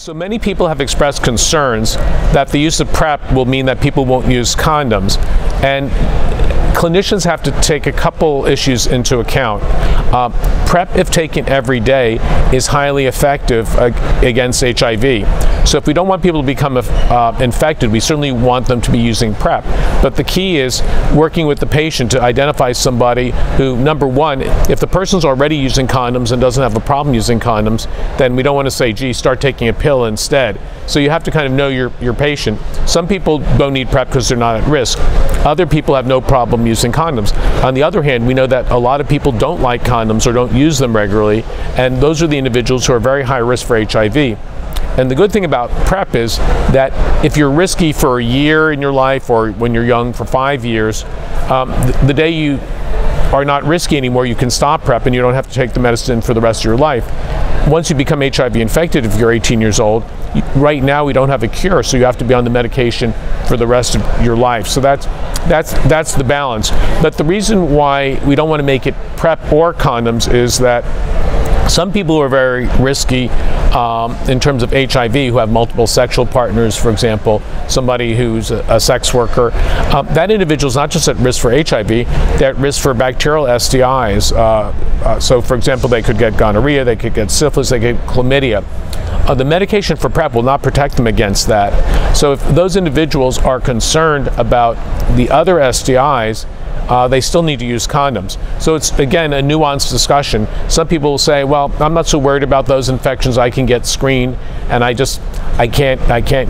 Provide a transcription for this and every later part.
So many people have expressed concerns that the use of PrEP will mean that people won't use condoms, and clinicians have to take a couple issues into account. PrEP, if taken every day, is highly effective against HIV. So if we don't want people to become infected, we certainly want them to be using PrEP. But the key is working with the patient to identify somebody who, number one, if the person's already using condoms and doesn't have a problem using condoms, then we don't want to say, gee, start taking a pill instead. So you have to kind of know your patient. Some people don't need PrEP because they're not at risk. Other people have no problem using condoms. On the other hand, we know that a lot of people don't like condoms or don't use them regularly, and those are the individuals who are very high risk for HIV. And the good thing about PrEP is that if you're risky for a year in your life or when you're young for 5 years, the day you are not risky anymore, you can stop PrEP and you don't have to take the medicine for the rest of your life. Once you become HIV infected, if you're 18 years old, right now we don't have a cure, so you have to be on the medication for the rest of your life. So that's the balance. But the reason why we don't want to make it PrEP or condoms is that some people who are very risky in terms of HIV, who have multiple sexual partners, for example, somebody who's a sex worker, that individual is not just at risk for HIV, they're at risk for bacterial STIs. So for example, they could get gonorrhea, they could get syphilis, they could get chlamydia. The medication for PrEP will not protect them against that. So if those individuals are concerned about the other STIs, they still need to use condoms. So it's, again, a nuanced discussion. Some people will say, well, I'm not so worried about those infections, I can get screened, and I can't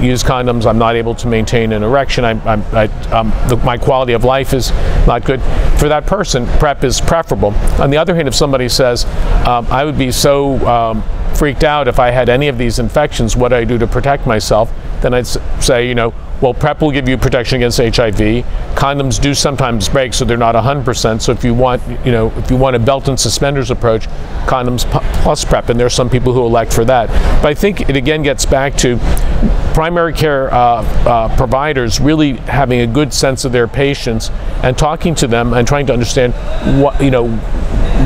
use condoms, I'm not able to maintain an erection, my quality of life is not good. For that person, PrEP is preferable. On the other hand, if somebody says, I would be so freaked out if I had any of these infections, what do I do to protect myself? Then I'd say, you know, well, PrEP will give you protection against HIV. Condoms do sometimes break, so they're not 100%. So if you want, you know, if you want a belt and suspenders approach, condoms plus PrEP, and there are some people who elect for that. But I think it again gets back to primary care providers really having a good sense of their patients and talking to them and trying to understand what, you know,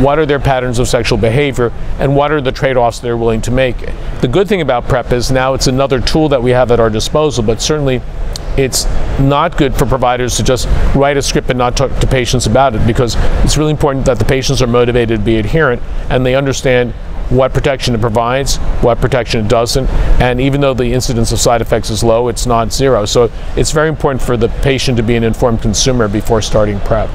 what are their patterns of sexual behavior and what are the trade-offs they're willing to make. The good thing about PrEP is now it's another tool that we have at our disposal, but certainly it's not good for providers to just write a script and not talk to patients about it, because it's really important that the patients are motivated to be adherent and they understand what protection it provides, what protection it doesn't, and even though the incidence of side effects is low, it's not zero. So it's very important for the patient to be an informed consumer before starting PrEP.